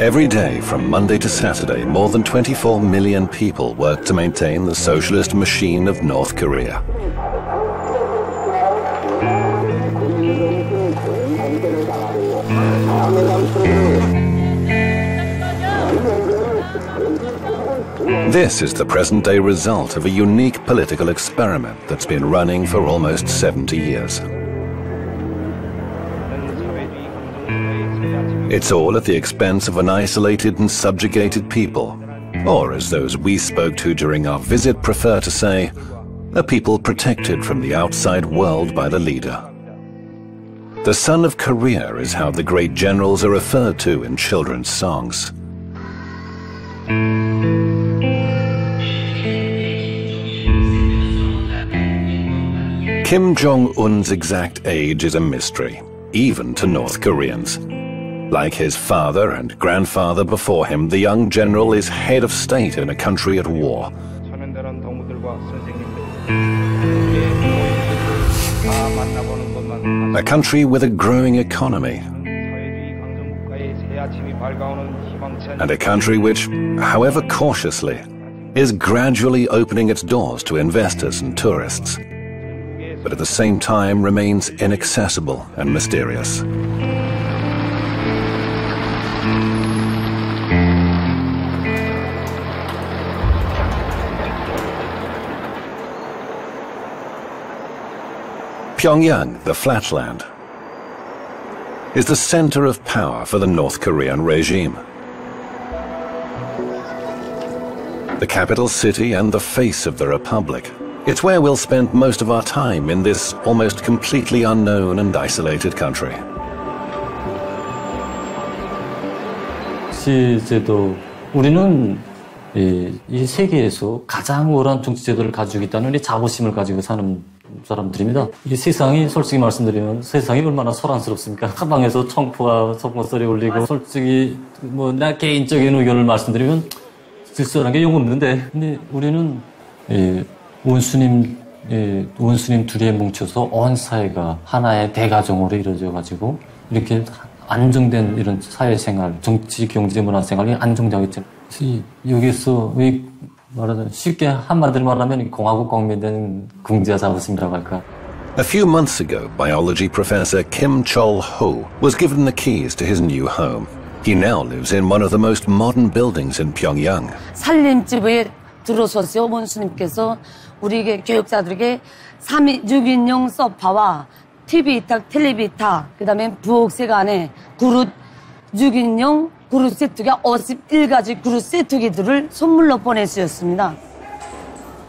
Every day from Monday to Saturday, more than 24 million people work to maintain the socialist machine of North Korea. This is the present-day result of a unique political experiment that's been running for almost 70 years. It's all at the expense of an isolated and subjugated people, or as those we spoke to during our visit prefer to say, a people protected from the outside world by the leader. The son of Korea is how the great generals are referred to in children's songs. Kim Jong-un's exact age is a mystery, even to North Koreans. Like his father and grandfather before him, the young general is head of state in a country at war. A country with a growing economy. And a country which, however cautiously, is gradually opening its doors to investors and tourists, but at the same time remains inaccessible and mysterious. Pyongyang, the flatland, is the center of power for the North Korean regime. The capital city and the face of the republic. It's where we'll spend most of our time in this almost completely unknown and isolated country. 통치제도 우리는 이 세계에서 가장 우월한 통치제도를 가지고 있다는 이 자부심을 가지고 사는 사람들입니다. 이 세상이 솔직히 말씀드리면 세상이 얼마나 소란스럽습니까? 한방에서 청포가 소포소리 울리고 솔직히 뭐 나 개인적인 의견을 말씀드리면 쓸쓸한 게 영 없는데 근데 우리는 원수님 둘이 뭉쳐서 온 사회가 하나의 대가정으로 이루어져 가지고 이렇게 안정된 이런 사회생활, 정치, 경제, 문화생활이 안정되어 있죠. 여기서 왜 말하자면 쉽게 한마디로 말하면 공화국 광민된 궁지와 자부심이라고 할까. A few months ago, biology professor Kim Chol-ho was given the keys to his new home. He now lives in one of the most modern buildings in Pyongyang. 살림집에 들어서서 원수님께서 우리에게 교육자들에게 6인용 소파와 TV 이탁, 텔레비 이탁, 그다음에 부엌세간에 그릇 6인용 그릇 세트가 51가지 그릇 세트기들을 선물로 보내주셨습니다.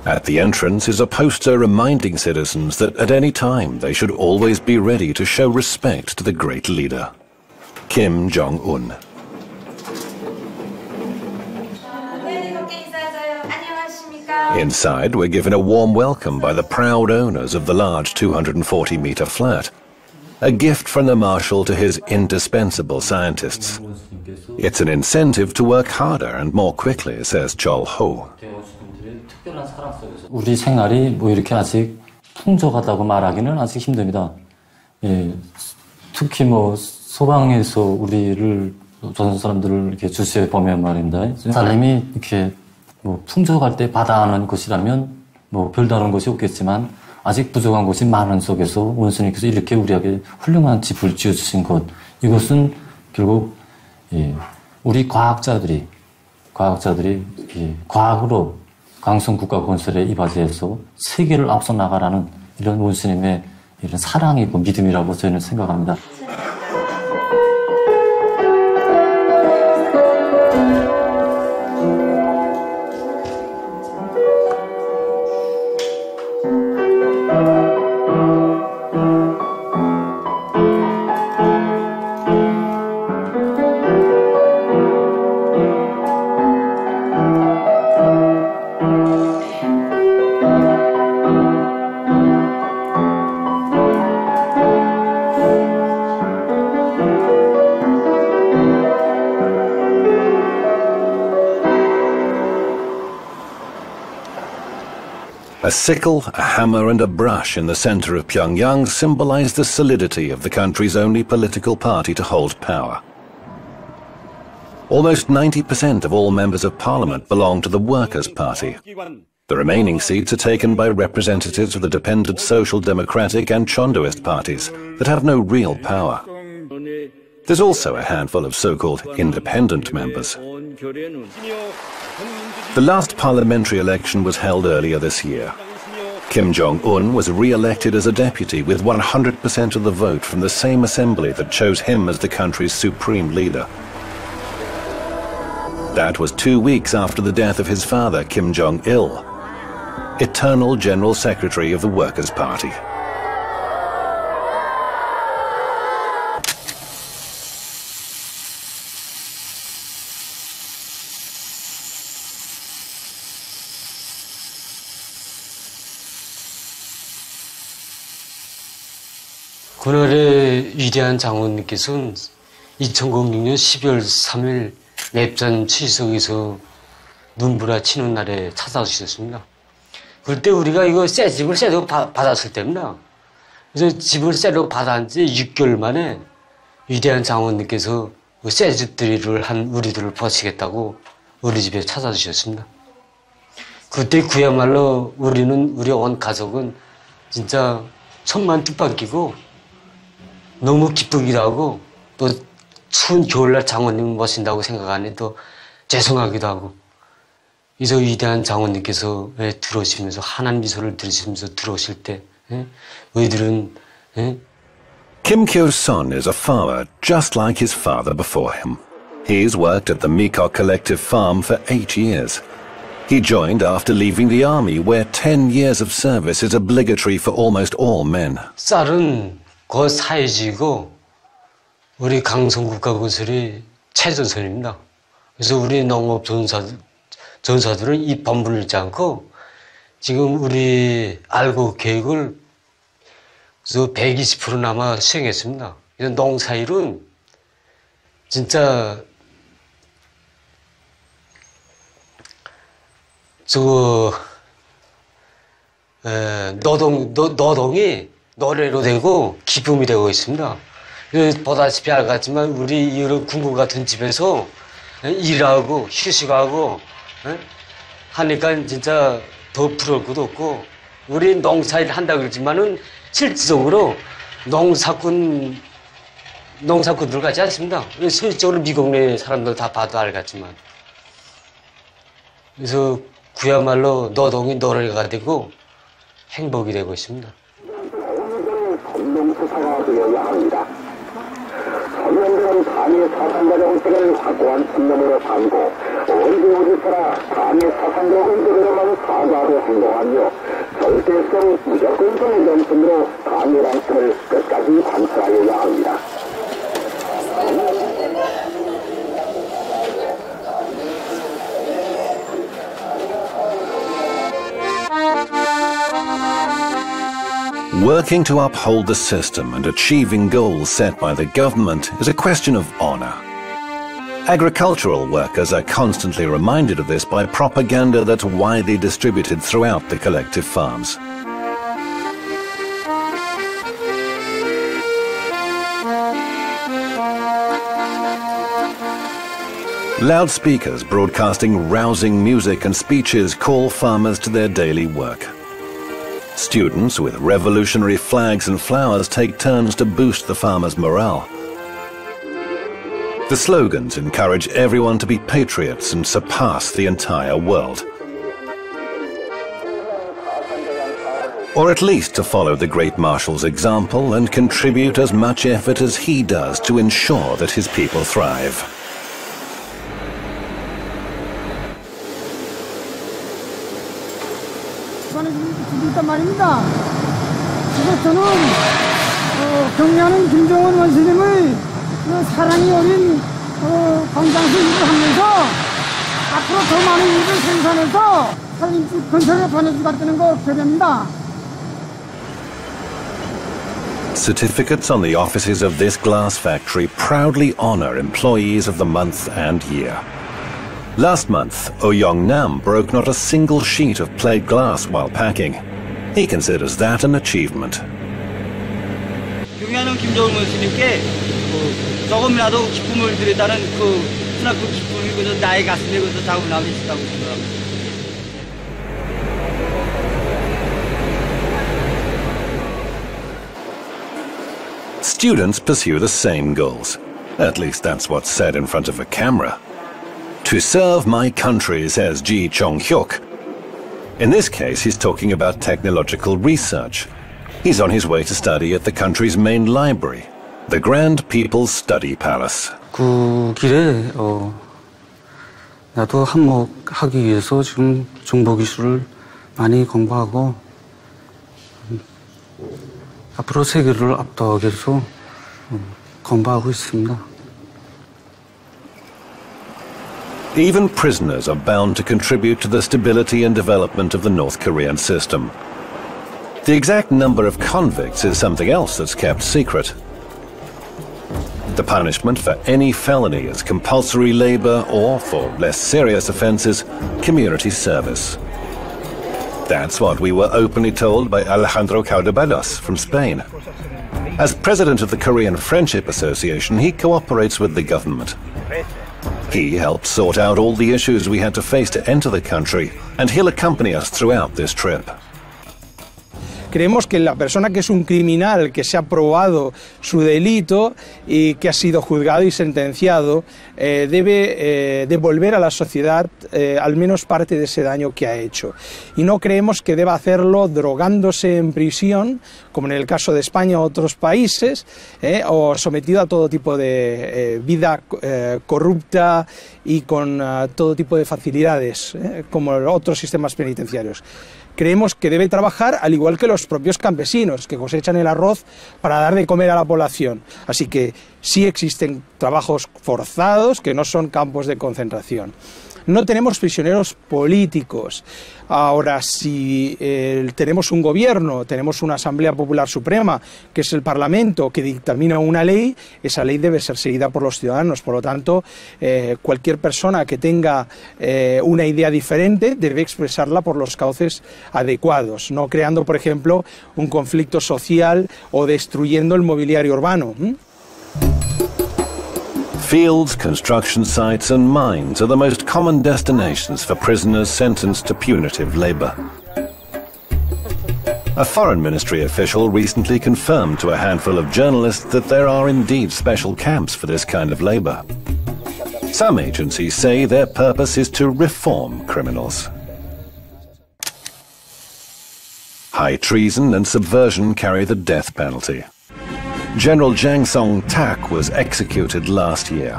At the entrance is a poster reminding citizens that at any time they should always be ready to show respect to the great leader, Kim Jong-un. Inside, we're given a warm welcome by the proud owners of the large 240-meter flat, a gift from the marshal to his indispensable scientists. It's an incentive to work harder and more quickly, says Chol-ho. 우리 생활이 뭐 이렇게 아직 풍족하다고 말하기는 아직 힘듭니다. 예, 특히 뭐 소방에서 우리를 조선 사람들을 이렇게 주시해 보면 말입니다. 사람이 이렇게 뭐 풍족할 때 바다하는 곳이라면 뭐 별다른 곳이 없겠지만 아직 부족한 곳이 많은 속에서 원수님께서 이렇게 우리에게 훌륭한 집을 지어주신 것 이것은 결국 예, 우리 과학자들이 예, 과학으로 강성국가 건설에 이바지해서 세계를 앞서 나가라는 이런 원수님의 이런 사랑이고 믿음이라고 저희는 생각합니다. A sickle, a hammer and a brush in the center of Pyongyang symbolized the solidity of the country's only political party to hold power. Almost 90% of all members of parliament belong to the Workers' Party. The remaining seats are taken by representatives of the dependent Social Democratic and Chondoist parties that have no real power. There's also a handful of so-called independent members. The last parliamentary election was held earlier this year. Kim Jong-un was re-elected as a deputy with 100% of the vote from the same assembly that chose him as the country's supreme leader. That was 2 weeks after the death of his father, Kim Jong-il, eternal General Secretary of the Workers' Party. 그날의 위대한 장군님께서는 2006년 12월 3일 랩산 칠성에서 눈보라 치는 날에 찾아오셨습니다. 그때 우리가 이거 새 집을 새로 받았을 때입니다. 그래서 집을 새로 받은 지 6개월 만에 위대한 장군님께서 새 집들이를 한 우리들을 보시겠다고 우리 집에 찾아주셨습니다. 그때 그야말로 우리는 우리 온 가족은 진짜 손만 뚝 끼고 너무 기쁘기도 하고 또 추운 겨울날 장원님 모신다고 생각하니 또 죄송하기도 하고 그래서 위대한 장원님께서 들어오시면서 환한 미소를 들으시면서 들어오실 때 우리들은 Kim Il-sung is a farmer just like his father before him. He's worked at the Miko Collective Farm for 8 years. He joined after leaving the army where 10 years of service is obligatory for almost all men. 쌀은 그 사회지이고 우리 강성국가건설이 최전선입니다. 그래서 우리 농업 전사들은 입 범불리지 않고 지금 우리 알고 계획을 120%나마 수행했습니다. 그래서 농사일은 진짜 노동이 노래로 되고 기쁨이 되고 있습니다. 보다시피 알겠지만 우리 이런 궁궐 같은 집에서 일하고 휴식하고 하니까 진짜 더 부러울 것도 없고 우리 농사일 한다고 그러지만은 실질적으로 농사꾼들 같지 않습니다. 실질적으로 미국 내 사람들 다 봐도 알겠지만 그래서 그야말로 노동이 노래가 되고 행복이 되고 있습니다. Working to uphold the system and achieving goals set by the government is a question of honor. Agricultural workers are constantly reminded of this by propaganda that's widely distributed throughout the collective farms. Loudspeakers broadcasting rousing music and speeches call farmers to their daily work. Students with revolutionary flags and flowers take turns to boost the farmers' morale. The slogans encourage everyone to be patriots and surpass the entire world. Or at least to follow the Great Marshal's example and contribute as much effort as he does to ensure that his people thrive. 말입니다. 그래서 저는 경려하는 김정은 원수님의 사랑이 어린 건장수 일을 하면서 앞으로 더 많은 일을 생산해서 살림집 건설에 반영받는 걸 결의합니다. Certificates on the offices of this glass factory proudly honor employees of the month and year. Last month, Oh Yong-nam broke not a single sheet of plate glass while packing. He considers that an achievement. Students pursue the same goals. At least that's what's said in front of a camera. To serve my country, says Ji Chong-hyuk. In this case, he's talking about technological research. He's on his way to study at the country's main library, the Grand People's Study Palace. 그 길에 나도 한몫하기 위해서 지금 정보 기술을 많이 공부하고 앞으로 세계를 앞당겨서 공부하고 있습니다. Even prisoners are bound to contribute to the stability and development of the North Korean system. The exact number of convicts is something else that's kept secret. The punishment for any felony is compulsory labor or, for less serious offenses, community service. That's what we were openly told by Alejandro Caudebalos from Spain. As president of the Korean Friendship Association, he cooperates with the government. He helped sort out all the issues we had to face to enter the country, and he'll accompany us throughout this trip. Creemos que la persona que es un criminal, que se ha probado su delito y que ha sido juzgado y sentenciado, debe devolver a la sociedad al menos parte de ese daño que ha hecho. Y no creemos que deba hacerlo drogándose en prisión, como en el caso de España u otros países, o sometido a todo tipo de vida corrupta y con todo tipo de facilidades, como otros sistemas penitenciarios. Creemos que debe trabajar al igual que los propios campesinos que cosechan el arroz para dar de comer a la población. Así que sí existen trabajos forzados que no son campos de concentración. No tenemos prisioneros políticos. Ahora, si tenemos un gobierno, tenemos una Asamblea Popular Suprema, que es el Parlamento, que dictamina una ley, esa ley debe ser seguida por los ciudadanos. Por lo tanto, cualquier persona que tenga una idea diferente debe expresarla por los cauces adecuados, no creando, por ejemplo, un conflicto social o destruyendo el mobiliario urbano. Fields, construction sites and mines are the most common destinations for prisoners sentenced to punitive labor. A foreign ministry official recently confirmed to a handful of journalists that there are indeed special camps for this kind of labor. Some agencies say their purpose is to reform criminals. High treason and subversion carry the death penalty. General Jang Song-taek was executed last year.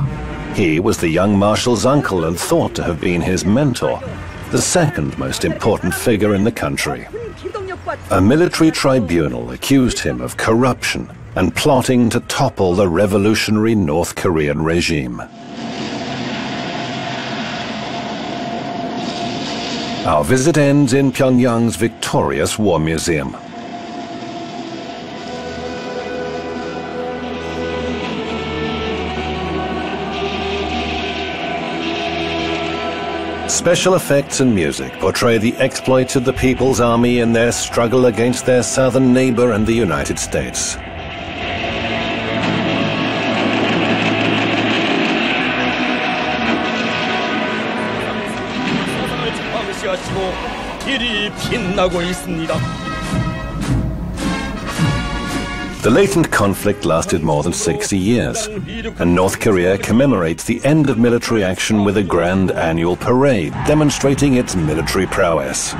He was the young marshal's uncle and thought to have been his mentor, the second most important figure in the country. A military tribunal accused him of corruption and plotting to topple the revolutionary North Korean regime. Our visit ends in Pyongyang's victorious war museum. Special effects and music portray the exploits of the People's Army in their struggle against their southern neighbor and the United States. The latent conflict lasted more than 60 years, and North Korea commemorates the end of military action with a grand annual parade, demonstrating its military prowess.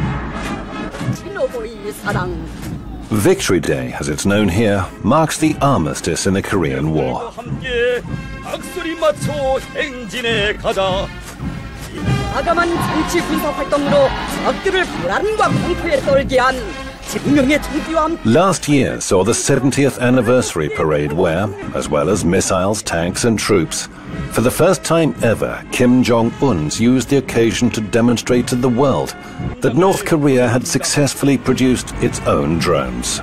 Victory Day, as it's known here, marks the armistice in the Korean War. Last year saw the 70th anniversary parade where, as well as missiles, tanks and troops, for the first time ever, Kim Jong-un's used the occasion to demonstrate to the world that North Korea had successfully produced its own drones.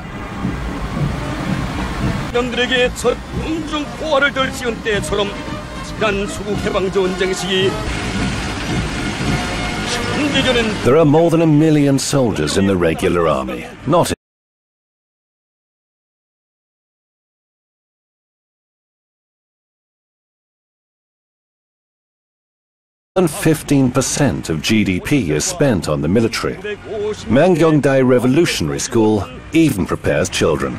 There are more than 1 million soldiers in the regular army, not and 15% of GDP is spent on the military. Mangyongdae Revolutionary School even prepares children.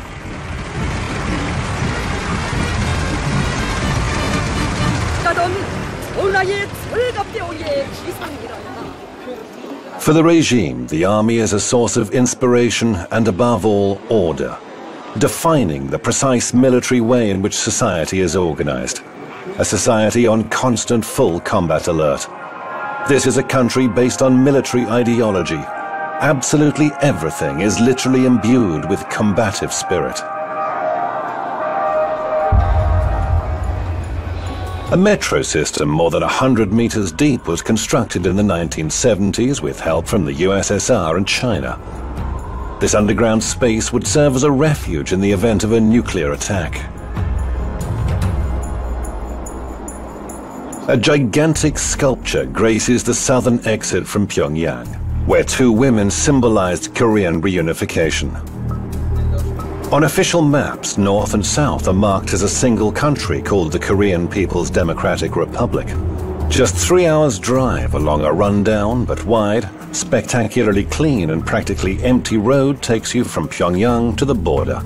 For the regime, the army is a source of inspiration and, above all, order, defining the precise military way in which society is organized. A society on constant full combat alert. This is a country based on military ideology. Absolutely everything is literally imbued with combative spirit. A metro system more than 100 meters deep was constructed in the 1970s with help from the USSR and China. This underground space would serve as a refuge in the event of a nuclear attack. A gigantic sculpture graces the southern exit from Pyongyang, where two women symbolized Korean reunification. On official maps, north and south are marked as a single country called the Korean People's Democratic Republic. Just 3 hours' drive along a rundown but wide, spectacularly clean and practically empty road takes you from Pyongyang to the border.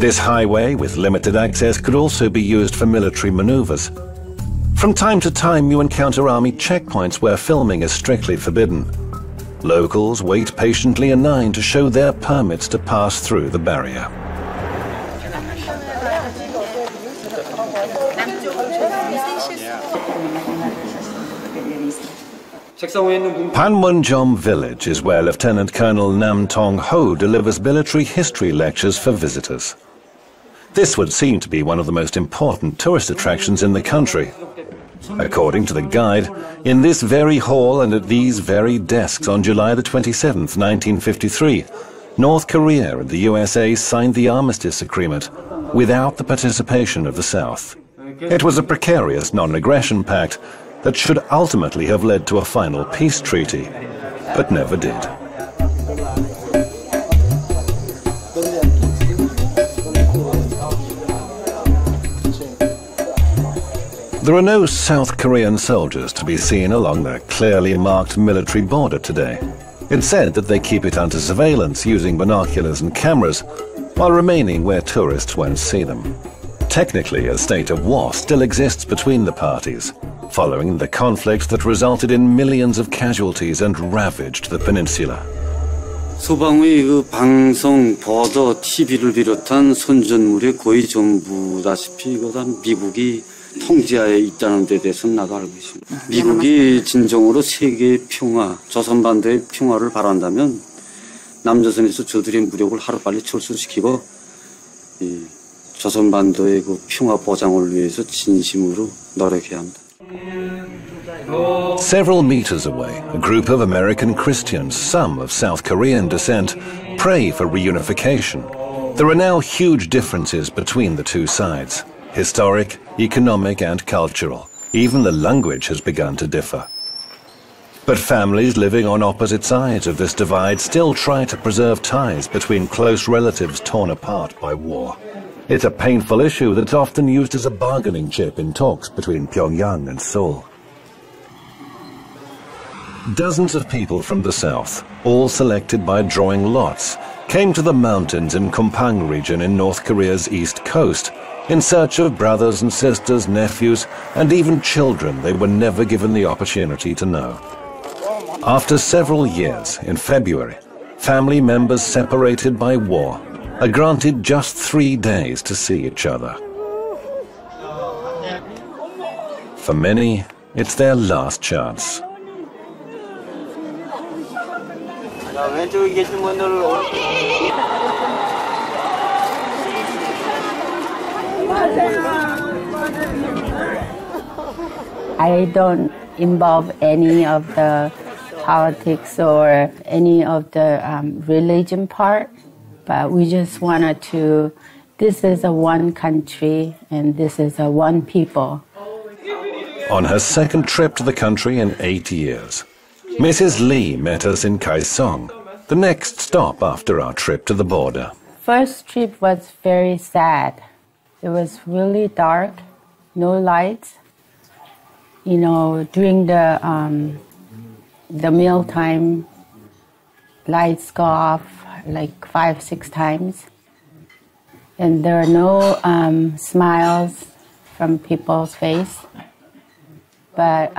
This highway with limited access could also be used for military maneuvers. From time to time, you encounter army checkpoints where filming is strictly forbidden. Locals wait patiently in line to show their permits to pass through the barrier. Panmunjom village is where Lieutenant Colonel Nam Tong-ho delivers military history lectures for visitors. This would seem to be one of the most important tourist attractions in the country. According to the guide, in this very hall and at these very desks on July the 27th, 1953, North Korea and the USA signed the armistice agreement without the participation of the South. It was a precarious non-aggression pact that should ultimately have led to a final peace treaty, but never did. There are no South Korean soldiers to be seen along the clearly marked military border today. It's said that they keep it under surveillance using binoculars and cameras, while remaining where tourists won't see them. Technically, a state of war still exists between the parties, following the conflict that resulted in millions of casualties and ravaged the peninsula. 소방의 그 방송, 보도, TV를 비롯한 선전물의 거의 전부다시피 이것은 미국이 통제하에 있다는 데 대해서는 나도 알고 있습니다. 미국이 진정으로 세계의 평화, 조선반도의 평화를 바란다면 남조선에서 저들의 무력을 하루빨리 철수시키고 이 조선반도의 그 평화 보장을 위해서 진심으로 노력해야 합니다. Several meters away, a group of American Christians, some of South Korean descent, pray for reunification. There are now huge differences between the two sides. Historic, economic and cultural. Even the language has begun to differ. But families living on opposite sides of this divide still try to preserve ties between close relatives torn apart by war. It's a painful issue that's often used as a bargaining chip in talks between Pyongyang and Seoul. Dozens of people from the south, all selected by drawing lots, came to the mountains in Kumgang region in North Korea's east coast in search of brothers and sisters, nephews, and even children they were never given the opportunity to know. After several years, in February, family members separated by war are granted just 3 days to see each other. For many, it's their last chance. I don't involve any of the politics or any of the religion part, but we just wanted to, this is a one country and this is a one people. On her second trip to the country in 8 years, Mrs. Lee met us in Kaesong, the next stop after our trip to the border. First trip was very sad. It was really dark, no lights. You know, during the meal time, lights go off like 5-6 times. And there are no smiles from people's face. But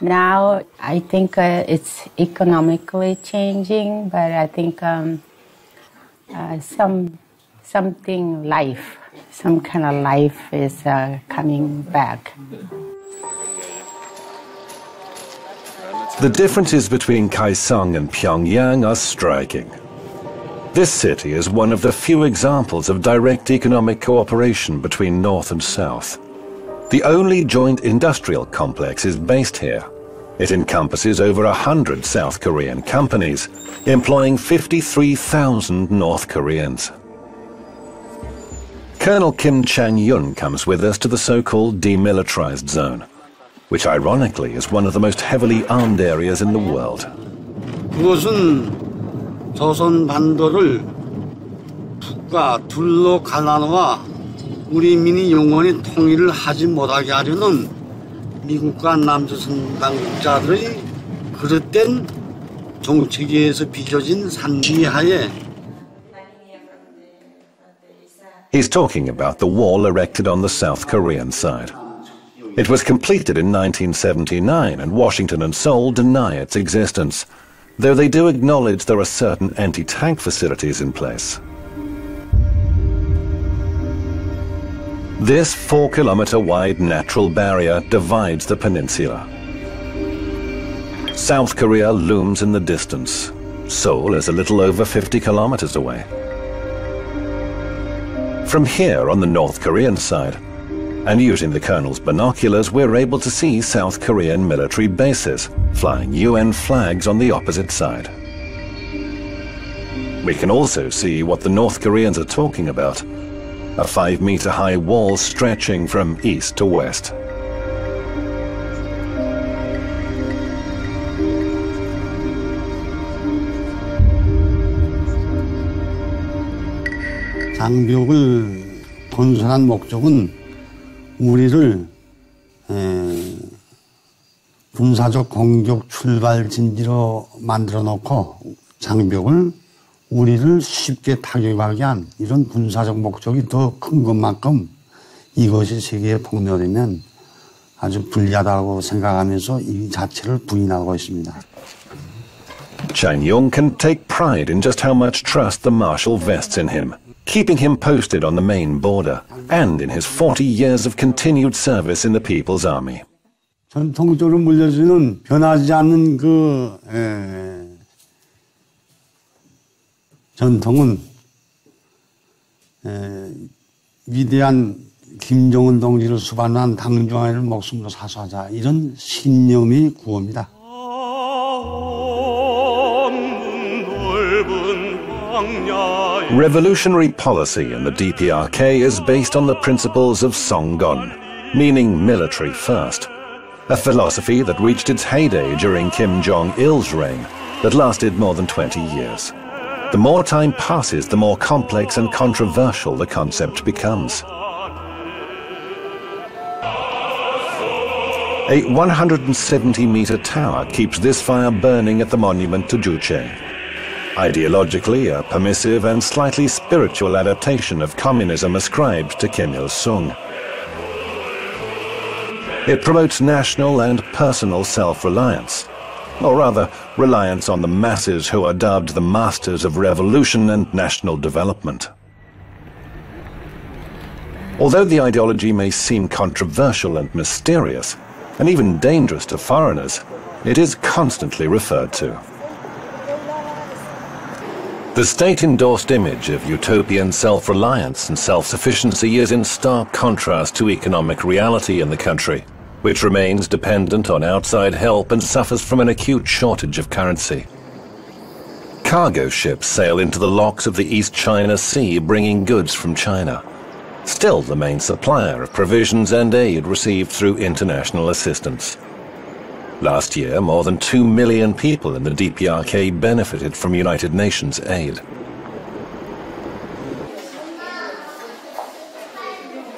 now I think it's economically changing, but I think some kind of life is coming back. The differences between Kaesong and Pyongyang are striking. This city is one of the few examples of direct economic cooperation between North and South. The only joint industrial complex is based here. It encompasses over 100 South Korean companies, employing 53,000 North Koreans. Colonel Kim Chang-yun comes with us to the so-called demilitarized zone, which ironically is one of the most heavily armed areas in the world. 조선 반도를 북과 둘로 갈라놓아 우리 민이 영원히 통일을 하지 못하게 하려는 미국과 남조선 당국자들의 그릇된 정책에서 빚어진 산미하에. He's talking about the wall erected on the South Korean side. It was completed in 1979, and Washington and Seoul deny its existence, though they do acknowledge there are certain anti-tank facilities in place. This 4-kilometer wide natural barrier divides the peninsula. South Korea looms in the distance. Seoul is a little over 50 kilometers away. From here on the North Korean side, and using the colonel's binoculars, we're able to see South Korean military bases flying UN flags on the opposite side. We can also see what the North Koreans are talking about, a 5-meter high wall stretching from east to west. 장벽을 건설한 목적은 우리를 군사적 공격 출발진지로 만들어 놓고 장벽을 우리를 쉽게 타격하게 한 이런 군사적 목적이 더 큰 것만큼 이것이 세계의 폭로라면 아주 불리하다고 생각하면서 이 자체를 부인하고 있습니다. Chang-yong can take pride in just how much trust the marshal vests in him, keeping him posted on the main border and in his 40 years of continued service in the People's Army. 전통적으로 물려주는 변하지 않는 그 전통은 위대한 김정은 동지를 수반한 당중앙회를 목숨으로 사수하자 이런 신념이 구호입니다. Revolutionary policy in the DPRK is based on the principles of Songon, meaning military first, a philosophy that reached its heyday during Kim Jong-il's reign that lasted more than 20 years. The more time passes, the more complex and controversial the concept becomes. A 170-meter tower keeps this fire burning at the monument to Juche. Ideologically, a permissive and slightly spiritual adaptation of communism ascribed to Kim Il-sung. It promotes national and personal self-reliance, or rather, reliance on the masses who are dubbed the masters of revolution and national development. Although the ideology may seem controversial and mysterious, and even dangerous to foreigners, it is constantly referred to. The state-endorsed image of utopian self-reliance and self-sufficiency is in stark contrast to economic reality in the country, which remains dependent on outside help and suffers from an acute shortage of currency. Cargo ships sail into the locks of the East China Sea, bringing goods from China, still the main supplier of provisions and aid received through international assistance. Last year, more than 2 million people in the DPRK benefited from United Nations aid.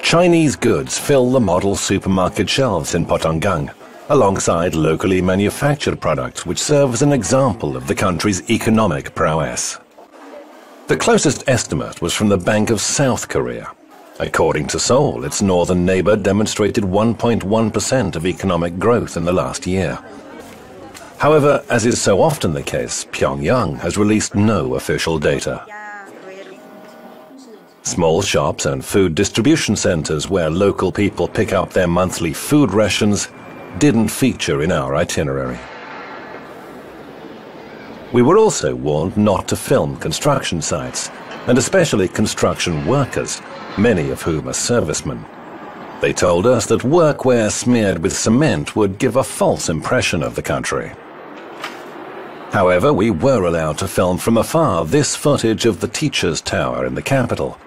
Chinese goods fill the model supermarket shelves in Potonggang, alongside locally manufactured products, which serve as an example of the country's economic prowess. The closest estimate was from the Bank of South Korea. According to Seoul, its northern neighbor demonstrated 1.1% of economic growth in the last year. However, as is so often the case, Pyongyang has released no official data. Small shops and food distribution centers where local people pick up their monthly food rations didn't feature in our itinerary. We were also warned not to film construction sites, and especially construction workers, many of whom are servicemen. They told us that workwear smeared with cement would give a false impression of the country. However, we were allowed to film from afar this footage of the Teachers' Tower in the capital,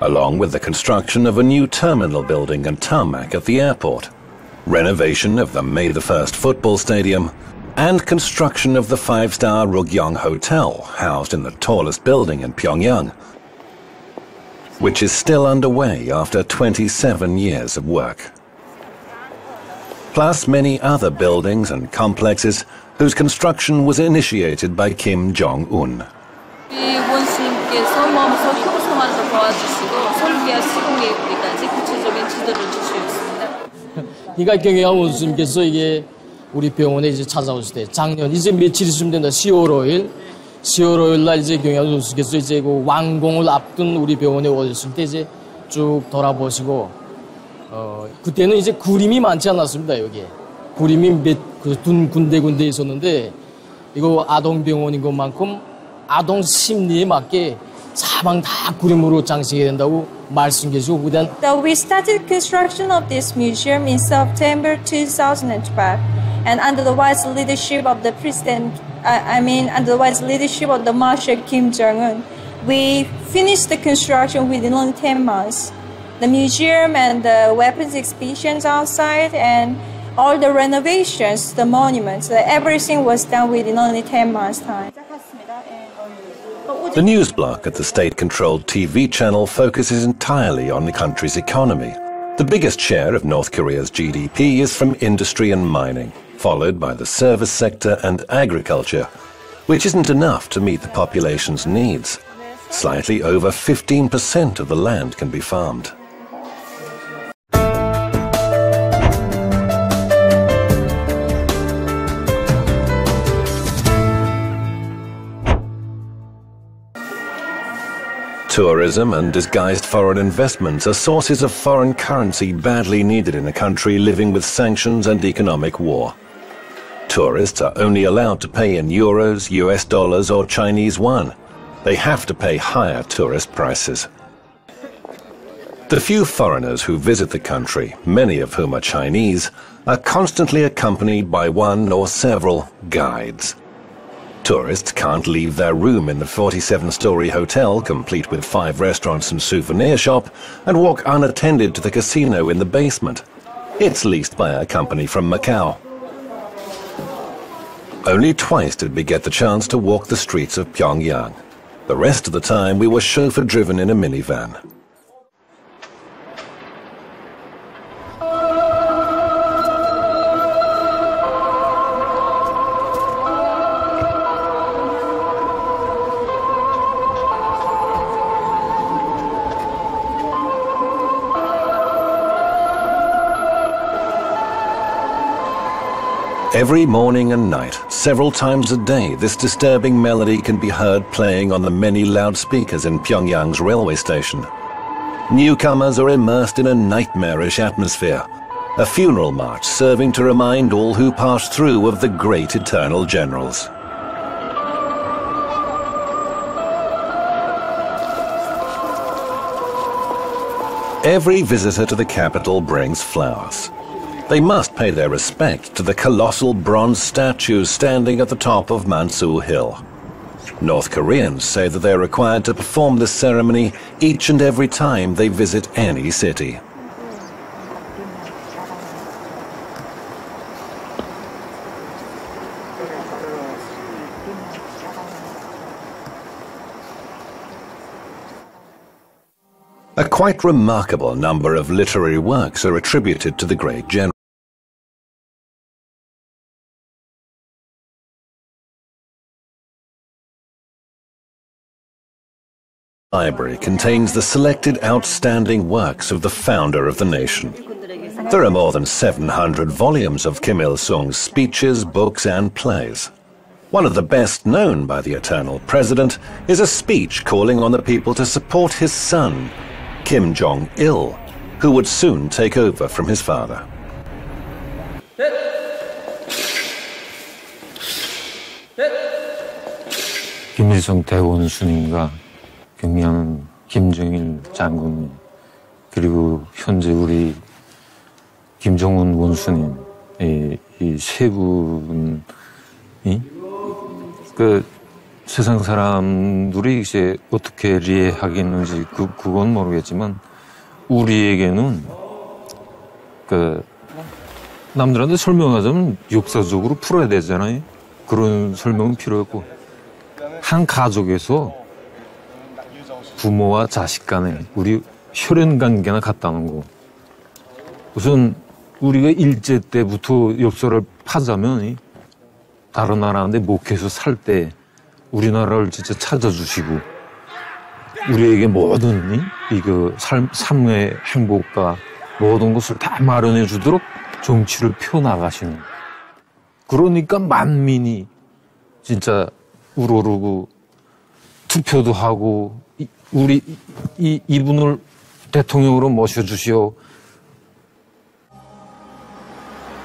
along with the construction of a new terminal building and tarmac at the airport, renovation of the May the 1st football stadium, and construction of the 5-star Rugyong Hotel, housed in the tallest building in Pyongyang, which is still underway after 27 years of work. Plus many other buildings and complexes whose construction was initiated by Kim Jong-un. 우리 병원에 이제 찾아오실 때 작년 이제 며칠 있으면 된다 10월 5일 날 이제 경영을 주시겠어요 이제 그 완공을 앞둔 우리 병원에 오셨을 때 이제 쭉 돌아보시고 그때는 이제 구름이 많지 않았습니다 여기에 구름이 둔 군데군데 있었는데 이거 아동 병원인 것만큼 아동 심리에 맞게 사방 다 구름으로 장식해야 된다고 말씀해주고 그다음. So we started construction of this museum in September 2012. And under the wise leadership of the president, under the wise leadership of the Marshal Kim Jong-un, we finished the construction within only 10 months. The museum and the weapons exhibitions outside and all the renovations, the monuments, everything was done within only 10 months' time. The news block at the state-controlled TV channel focuses entirely on the country's economy. The biggest share of North Korea's GDP is from industry and mining, followed by the service sector and agriculture, which isn't enough to meet the population's needs. Slightly over 15% of the land can be farmed. Tourism and disguised foreign investments are sources of foreign currency badly needed in a country living with sanctions and economic war. Tourists are only allowed to pay in euros, US dollars or Chinese yuan. They have to pay higher tourist prices. The few foreigners who visit the country, many of whom are Chinese, are constantly accompanied by one or several guides. Tourists can't leave their room in the 47-story hotel, complete with 5 restaurants and souvenir shop, and walk unattended to the casino in the basement. It's leased by a company from Macau. Only twice did we get the chance to walk the streets of Pyongyang. The rest of the time we were chauffeur-driven in a minivan. Every morning and night, several times a day, this disturbing melody can be heard playing on the many loudspeakers in Pyongyang's railway station. Newcomers are immersed in a nightmarish atmosphere, a funeral march serving to remind all who passed through of the great eternal generals. Every visitor to the capital brings flowers. They must pay their respect to the colossal bronze statues standing at the top of Mansu Hill. North Koreans say that they are required to perform this ceremony each and every time they visit any city. quite remarkable number of literary works are attributed to the great general. The library contains the selected outstanding works of the founder of the nation. There are more than 700 volumes of Kim Il-sung's speeches, books and plays. One of the best known by the eternal president is a speech calling on the people to support his son, Kim Jong-il, who would soon take over from his father. Kim Il-sung 대원 순임과 경남 김정일 장군 그리고 현재 우리 김정은 원수님 이 세 분이 그 세상 사람들이 이제 어떻게 리해하겠는지 그건 모르겠지만 우리에게는 그 남들한테 설명하자면 역사적으로 풀어야 되잖아요. 그런 설명은 필요 없고 한 가족에서 부모와 자식 간에 우리 혈연 관계나 같다는 거. 우선 우리가 일제 때부터 역사를 파자면 다른 나라인데 목해서 살 때 우리나라를 진짜 찾아주시고 우리에게 모든 이거 삶의 행복과 모든 것을 다 마련해 주도록 정치를 펴나가시는. 그러니까 만민이 진짜 우러르고 투표도 하고 우리 이분을 대통령으로 모셔주시오.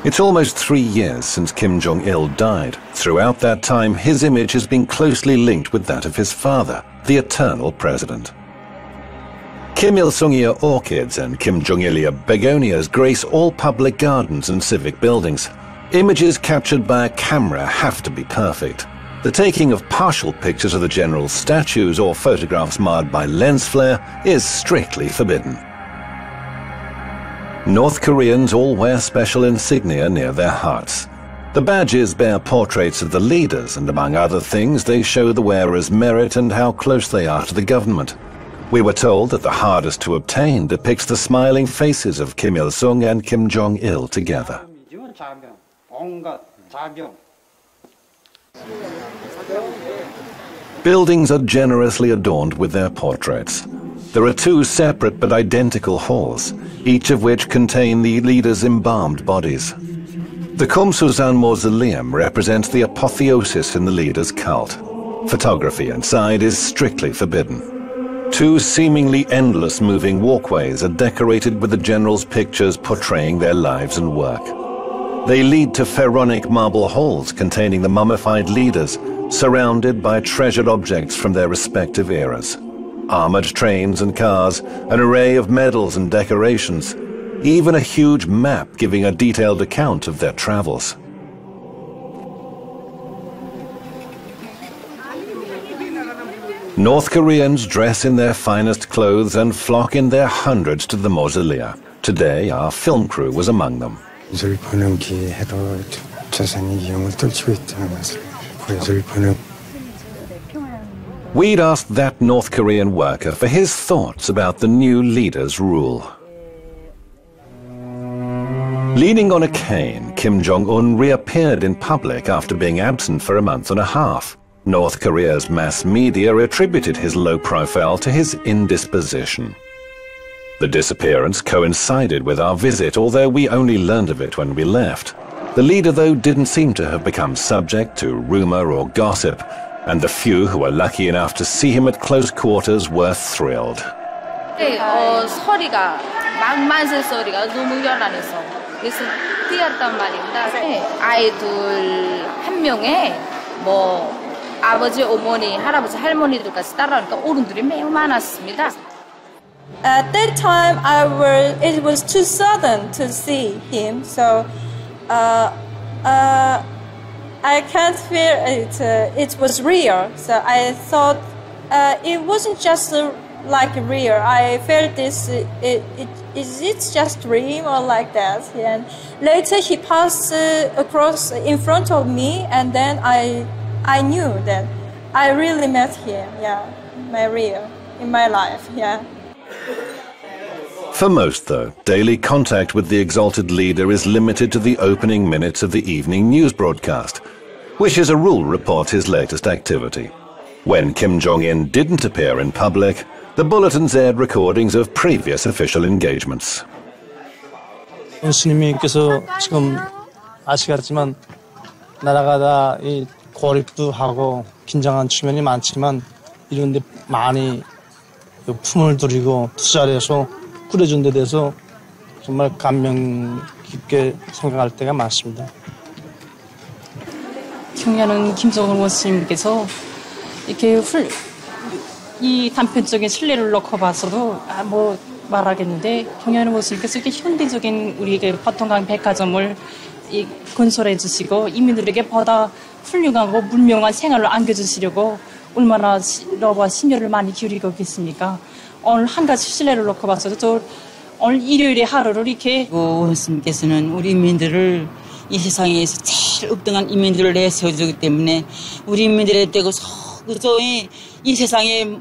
It's almost 3 years since Kim Jong-il died. Throughout that time, his image has been closely linked with that of his father, the eternal president. Kim Il-sungia orchids and Kim Jong-ilia begonias grace all public gardens and civic buildings. Images captured by a camera have to be perfect. The taking of partial pictures of the general's statues or photographs marred by lens flare is strictly forbidden. North Koreans all wear special insignia near their hearts. The badges bear portraits of the leaders, and among other things, they show the wearer's merit and how close they are to the government. We were told that the hardest to obtain depicts the smiling faces of Kim Il-sung and Kim Jong-il together. Buildings are generously adorned with their portraits. There are two separate but identical halls, each of which contain the leaders' embalmed bodies. The Kumsusan Mausoleum represents the apotheosis in the leaders' cult. Photography inside is strictly forbidden. Two seemingly endless moving walkways are decorated with the generals' pictures portraying their lives and work. They lead to pharaonic marble halls containing the mummified leaders, surrounded by treasured objects from their respective eras. Armored trains and cars, an array of medals and decorations, even a huge map giving a detailed account of their travels. North Koreans dress in their finest clothes and flock in their hundreds to the mausolea. Today, our film crew was among them. We'd asked that North Korean worker for his thoughts about the new leader's rule. Leaning on a cane, Kim Jong-un reappeared in public after being absent for a month and a half. North Korea's mass media attributed his low profile to his indisposition. The disappearance coincided with our visit, although we only learned of it when we left. The leader, though, didn't seem to have become subject to rumor or gossip, and the few who were lucky enough to see him at close quarters were thrilled. At that time, it was too sudden to see him, so I can't feel it. It was real, so I thought it wasn't just like real. I felt this. Is it just dream or like that? And later he passed across in front of me, and then I knew that I really met him. Yeah, my real in my life. Yeah. For most, though, daily contact with the exalted leader is limited to the opening minutes of the evening news broadcast, which as a rule reports his latest activity. When Kim Jong-un didn't appear in public, the bulletins aired recordings of previous official engagements. 예수님께서 지금 아시겠지만 나라가 이 고립도 하고 긴장한 측면이 많지만 이런 데 많이 품을 들이고 투자를 해서 꾸려준 데 대해서 정말 감명 깊게 생각할 때가 많습니다. 경려는 김정은 원수님께서 이렇게 이 단편적인 신뢰를 넣고 봐서도 뭐 말하겠는데 경려는 원수님께서 이렇게 현대적인 우리에게 포통강 백화점을 이 건설해 주시고 이민들에게 보다 훌륭하고 문명한 생활을 안겨주시려고 얼마나 신뢰와 심려를 많이 기울이고 계십니까? 오늘 한 가지 신뢰를 놓고 봐서도 저 오늘 일요일의 하루를 이렇게 원수님께서는 우리 인민들을 이 세상에서 제일 upp등한 인민들을 내세워주기 때문에 우리 인민들의 되고 소그저이 이 세상에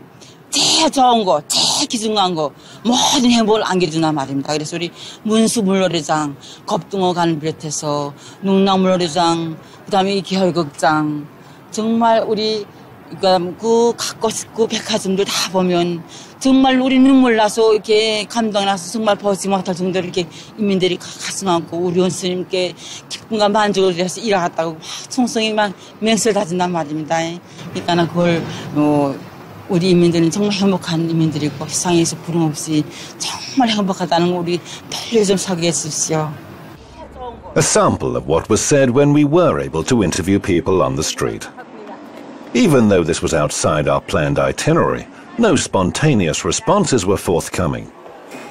제일 좋은 거, 제일 기중한 거 모든 행복을 안겨주나 말입니다. 그래서 우리 문수 물놀이장, 겁등어 가는 빌렛에서 농락 물놀이장, 그다음에 이 기혈극장 정말 우리 그 갖고 싶고 백화점들 다 보면 정말 우리 눈물 나서 이렇게 감동 나서 정말 버지 못할 정도로 이렇게 인민들이 가슴 안고 우리 원수님께 기쁨과 만족을 드려서 일하겠다고 충성이 막 맹세를 다진단 말입니다. 그러니까 그걸 우리 인민들은 정말 행복한 인민들이고 세상에서 부름없이 정말 행복하다는 거 우리 빨리 좀 사게 해주십시오. A sample of what was said when we were able to interview people on the street. Even though this was outside our planned itinerary, no spontaneous responses were forthcoming.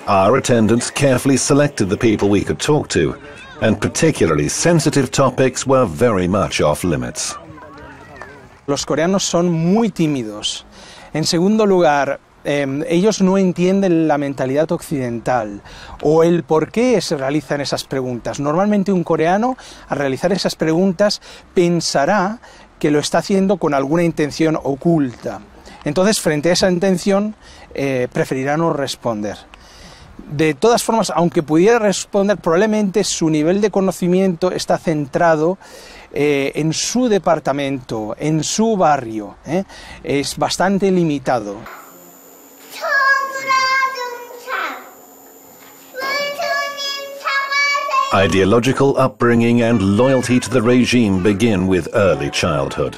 Our attendants carefully selected the people we could talk to, and particularly sensitive topics were very much off limits. Los coreanos son muy tímidos. En segundo lugar, ellos no entienden la mentalidad occidental o el por qué se realizan esas preguntas. Normalmente un coreano, al realizar esas preguntas, pensará que lo está haciendo con alguna intención oculta. Entonces, frente a esa intención, preferirá no responder. De todas formas, aunque pudiera responder, probablemente su nivel de conocimiento está centrado en su departamento, en su barrio. Es bastante limitado. Ideological upbringing and loyalty to the regime begin with early childhood.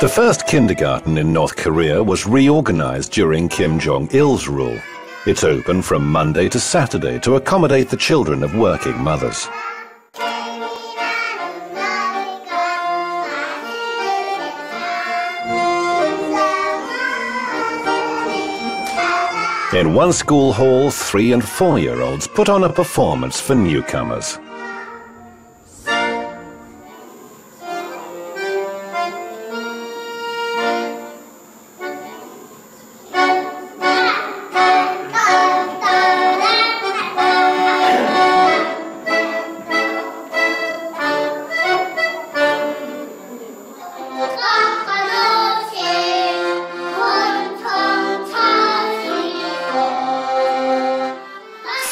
The first kindergarten in North Korea was reorganized during Kim Jong-il's rule. It's open from Monday to Saturday to accommodate the children of working mothers. In one school hall, 3- and 4-year-olds put on a performance for newcomers.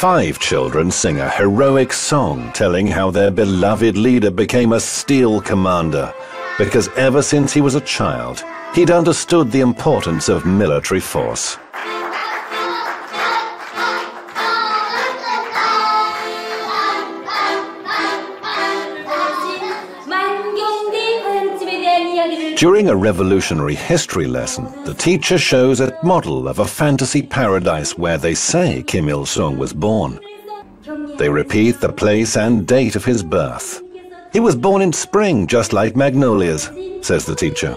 Five children sing a heroic song telling how their beloved leader became a steel commander because ever since he was a child, he'd understood the importance of military force. During a revolutionary history lesson, the teacher shows a model of a fantasy paradise where they say Kim Il-sung was born. They repeat the place and date of his birth. He was born in spring, just like magnolias, says the teacher.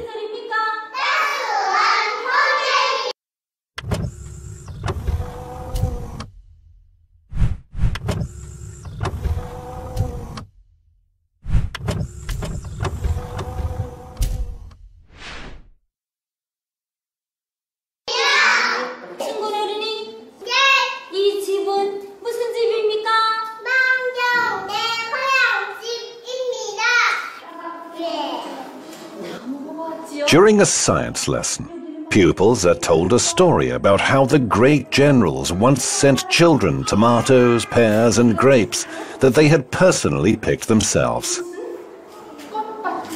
During a science lesson, pupils are told a story about how the great generals once sent children tomatoes, pears and grapes that they had personally picked themselves.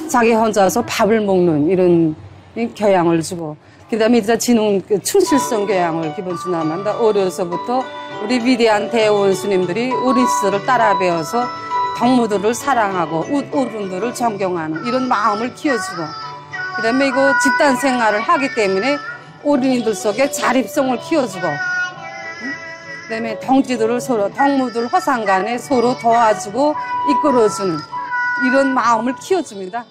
자기 혼자서 밥을 먹는 이런 교양을 주고 그다음에 이제 지능 충실성 교양을 기본순으로 한다. 어려서부터 우리 위대한 대원수님들이 우리 스스로를 따라 배워서 동무들을 사랑하고 어른들을 존경하는 이런 마음을 키워주고 그다음에 이거 집단 생활을 하기 때문에 어린이들 속에 자립성을 키워주고 그다음에 동지들을 서로 동무들 허상 간에 서로 도와주고 이끌어주는 이런 마음을 키워줍니다.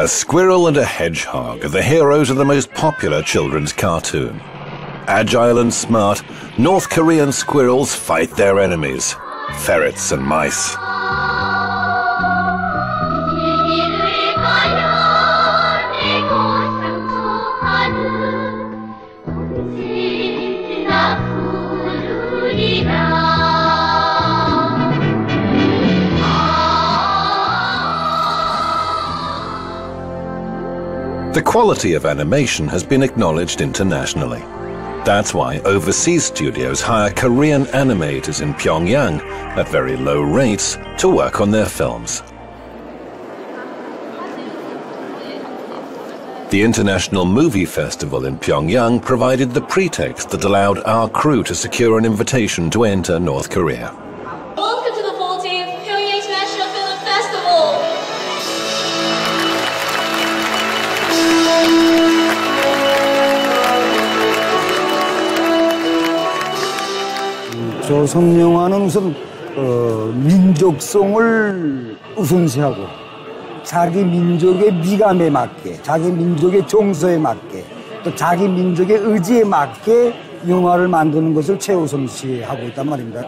A squirrel and a hedgehog are the heroes of the most popular children's cartoon. Agile and smart, North Korean squirrels fight their enemies, ferrets and mice. The quality of animation has been acknowledged internationally. That's why overseas studios hire Korean animators in Pyongyang at very low rates to work on their films. The International Movie Festival in Pyongyang provided the pretext that allowed our crew to secure an invitation to enter North Korea. 저 성명화는 우선 민족성을 우선시하고 자기 민족의 미감에 맞게, 자기 민족의 정서에 맞게, 또 자기 민족의 의지에 맞게 영화를 만드는 것을 최우선시하고 있단 말입니다.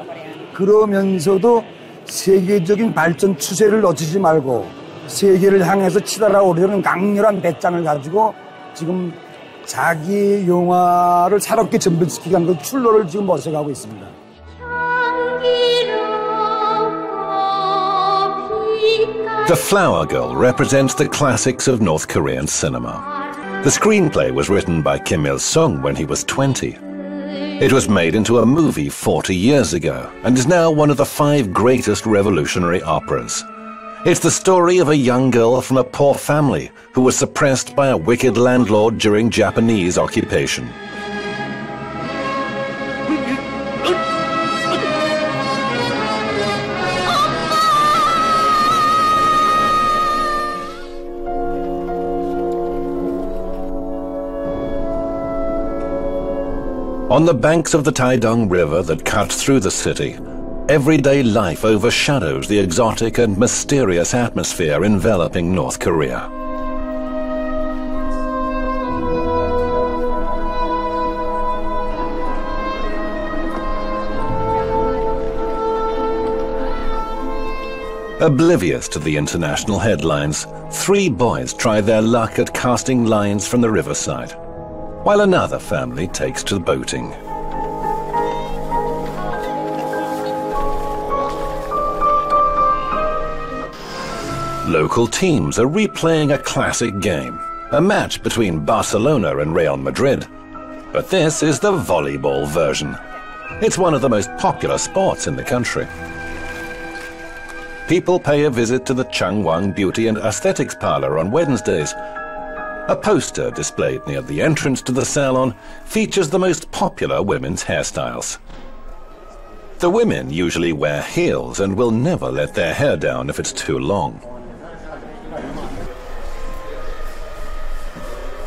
그러면서도 세계적인 발전 추세를 놓치지 말고 세계를 향해서 치달아 오려는 강렬한 배짱을 가지고 지금 자기 영화를 새롭게 전변시키기 위한 그 출로를 지금 모색하고 있습니다. The Flower Girl represents the classics of North Korean cinema. The screenplay was written by Kim Il-sung when he was 20. It was made into a movie 40 years ago and is now one of the 5 greatest revolutionary operas. It's the story of a young girl from a poor family who was suppressed by a wicked landlord during Japanese occupation. On the banks of the Taedong River that cuts through the city, everyday life overshadows the exotic and mysterious atmosphere enveloping North Korea. Oblivious to the international headlines, 3 boys try their luck at casting lines from the riverside, while another family takes to boating. Local teams are replaying a classic game, a match between Barcelona and Real Madrid. But this is the volleyball version. It's one of the most popular sports in the country. People pay a visit to the Changwang Beauty and Aesthetics Parlor on Wednesdays. A poster displayed near the entrance to the salon features the most popular women's hairstyles. The women usually wear heels and will never let their hair down if it's too long.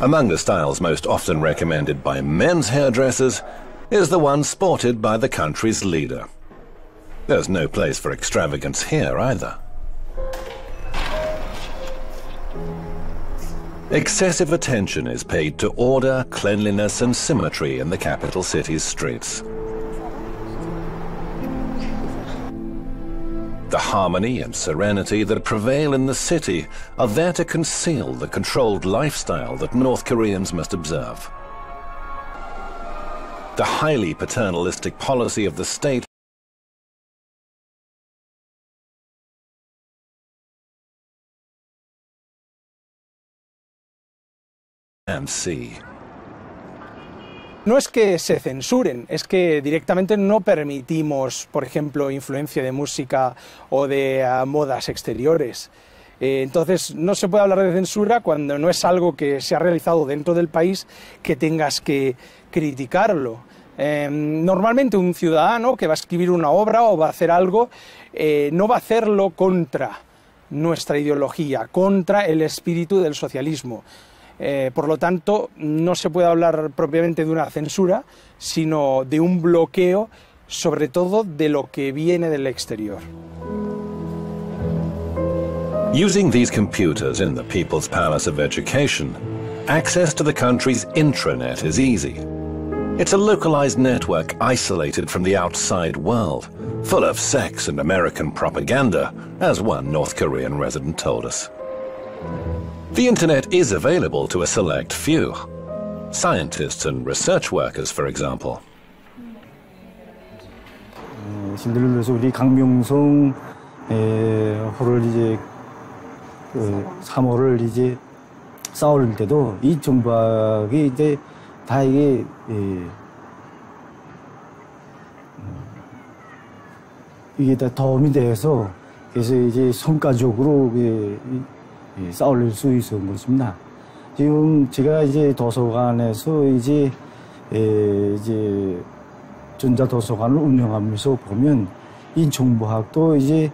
Among the styles most often recommended by men's hairdressers is the one sported by the country's leader. There's no place for extravagance here either. Excessive attention is paid to order, cleanliness and symmetry in the capital city's streets. The harmony and serenity that prevail in the city are there to conceal the controlled lifestyle that North Koreans must observe. The highly paternalistic policy of the state and sea. No es que se censuren, es que directamente no permitimos, por ejemplo, influencia de música o de modas exteriores. Entonces, no se puede hablar de censura cuando no es algo que se ha realizado dentro del país que tengas que criticarlo. Normalmente un ciudadano que va a escribir una obra o va a hacer algo, no va a hacerlo contra nuestra ideología, contra el espíritu del socialismo. Por lo tanto, no se puede hablar propiamente de una censura, sino de un bloqueo, sobre todo de lo que viene del exterior. Using these computers in the People's Palace of Education, access to the country's intranet is easy. It's a localized network isolated from the outside world, full of sex and American propaganda, as one North Korean resident told us. The internet is available to a select few, scientists and research workers, for example. 싸울 수 있었던 것입니다. 지금 제가 이제 도서관에서 이제 전자 도서관을 운영하면서 보면 인종부학도 이제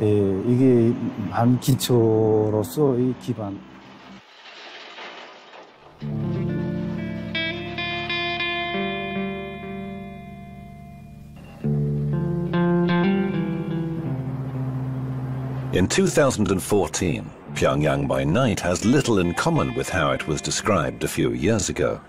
이게 한 기초로서 이 기반. In 2014. Pyongyang by night has little in common with how it was described a few years ago.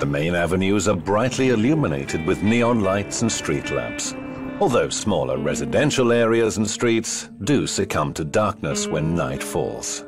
The main avenues are brightly illuminated with neon lights and street lamps, although smaller residential areas and streets do succumb to darkness when night falls.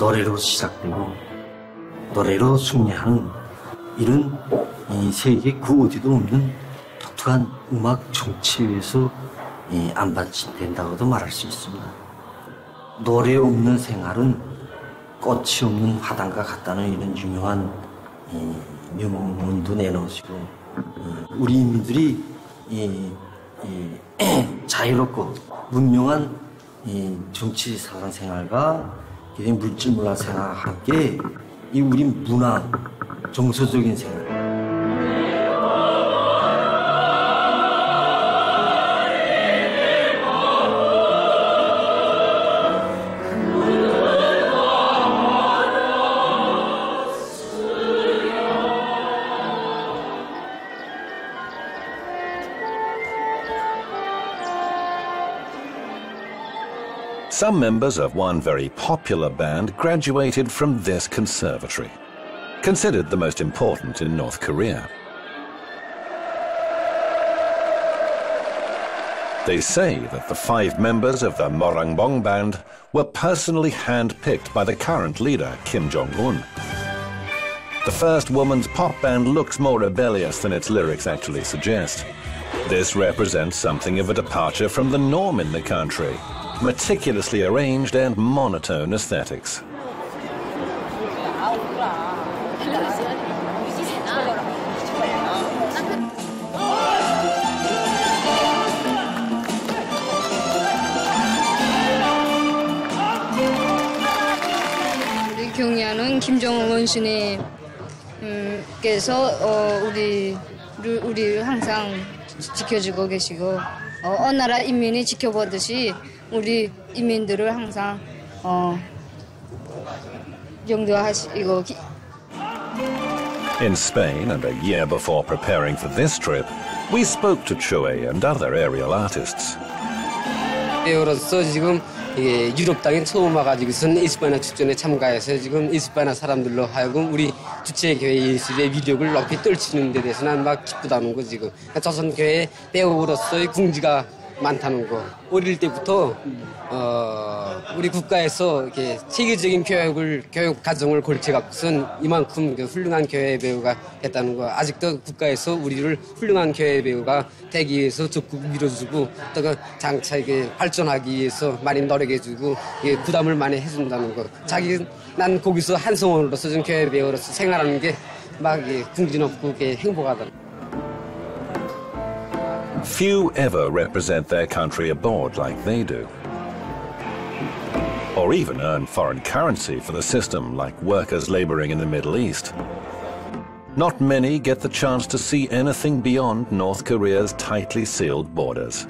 노래로 시작되고 노래로 승리하는 이런 이 세계 그 어디도 없는 독특한 음악 정치에서 안반칙된다고도 말할 수 있습니다. 노래 없는 생활은 꽃이 없는 화단과 같다는 이런 유명한 명언도 내놓으시고 우리 인민들이 자유롭고 문명한 정치 사상 생활과 이런 물질문화 생활과 함께 이 우리 문화, 정서적인 생활. Some members of one very popular band graduated from this conservatory, considered the most important in North Korea. They say that the 5 members of the Morangbong band were personally handpicked by the current leader, Kim Jong-un. The first woman's pop band looks more rebellious than its lyrics actually suggest. This represents something of a departure from the norm in the country. Meticulously arranged and monotone aesthetics. Kim Jong-un 스님께서 우리를 항상 지켜주고 계시고 어느 나라 인민이 지켜보듯이 우리 인민들을 항상 영도하시고. In Spain, and a year before preparing for this trip, we spoke to Choi and other aerial artists. 배우로서 지금 예, 유럽 땅에 처음 와가지고 이스파나 축전에 참가해서 지금 이스파나 사람들로 하여금 우리 주체 교회 예술의 위력을 높이 떨치는 데 대해서 난 막 기쁘다는 거 지금. 조선 교회 배우로서의 궁지가 많다는 거. 어릴 때부터 우리 국가에서 이렇게 체계적인 교육 과정을 골쳐갖고선 이만큼 훌륭한 교회 배우가 됐다는 거. 아직도 국가에서 우리를 훌륭한 교회 배우가 되기 위해서 적극 밀어주고 또 장차 이게 발전하기 위해서 많이 노력해주고 이게 부담을 많이 해준다는 거. 자기 난 거기서 한성원으로서 지금 교회 배우로서 생활하는 게 막 궁지 높고 행복하다. Few ever represent their country abroad like they do, or even earn foreign currency for the system like workers labouring in the Middle East. Not many get the chance to see anything beyond North Korea's tightly sealed borders.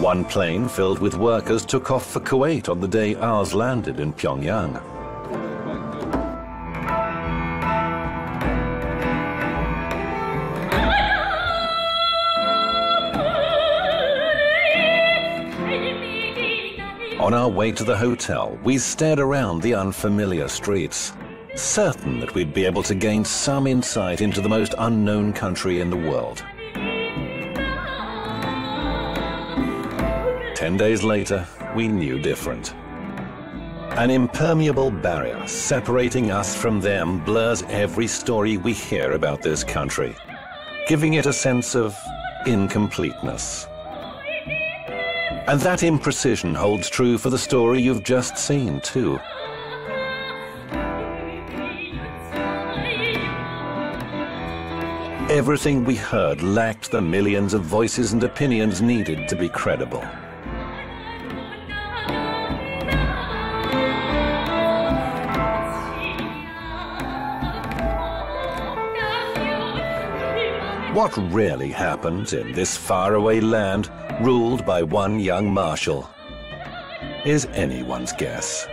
One plane filled with workers took off for Kuwait on the day ours landed in Pyongyang. On our way to the hotel, we stared around the unfamiliar streets, certain that we'd be able to gain some insight into the most unknown country in the world. 10 days later, we knew different. An impermeable barrier separating us from them blurs every story we hear about this country, giving it a sense of incompleteness. And that imprecision holds true for the story you've just seen, too. Everything we heard lacked the millions of voices and opinions needed to be credible. What really happens in this faraway land, ruled by one young marshal, is anyone's guess.